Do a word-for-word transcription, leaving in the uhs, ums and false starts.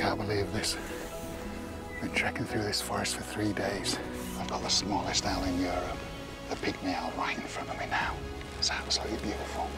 can't believe this. I've been trekking through this forest for three days. I've got the smallest owl in Europe. The pygmy owl right in front of me now. It's absolutely beautiful.